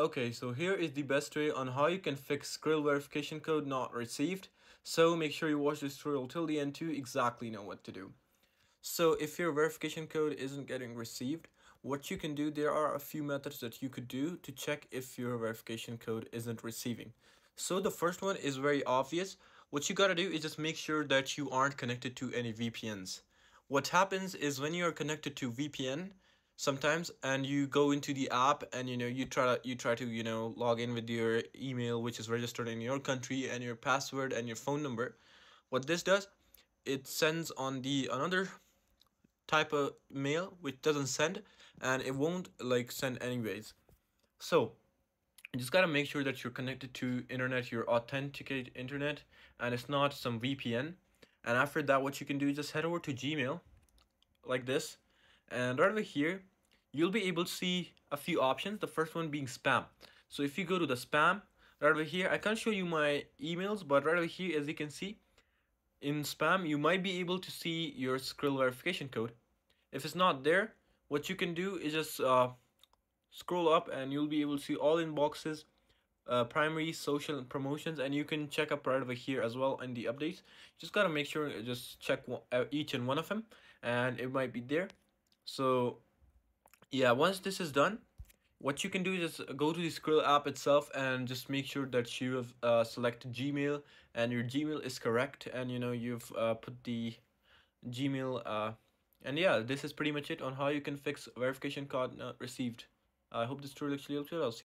Okay, so here is the best way on how you can fix Skrill verification code not received. So make sure you watch this tutorial till the end to exactly know what to do. So if your verification code isn't getting received, what you can do, there are a few methods that you could do to check if your verification code isn't receiving. So the first one is very obvious. What you gotta do is just make sure that you aren't connected to any VPNs. What happens is when you are connected to VPN, sometimes, and you go into the app and you try to log in with your email which is registered in your country and your password and your phone number, what this does, it sends on the another type of mail which doesn't send, and it won't like send anyways. So you just gotta make sure that you're connected to internet, your authenticate internet, and it's not some VPN. And after that, what you can do is just head over to Gmail like this, and right over here you'll be able to see a few options, the first one being spam. So if you go to the spam, right over here, I can't show you my emails, but right over here, as you can see, in spam you might be able to see your Skrill verification code. If it's not there, what you can do is just scroll up and you'll be able to see all inboxes, primary, social, and promotions, and you can check up right over here as well in the updates. Just gotta make sure you just check each and one of them, and it might be there. So yeah, once this is done, what you can do is just go to the Skrill app itself and just make sure that you have selected Gmail and your Gmail is correct, and you know you've put the Gmail. And yeah, this is pretty much it on how you can fix verification code not received. I hope this tutorial actually helped you out.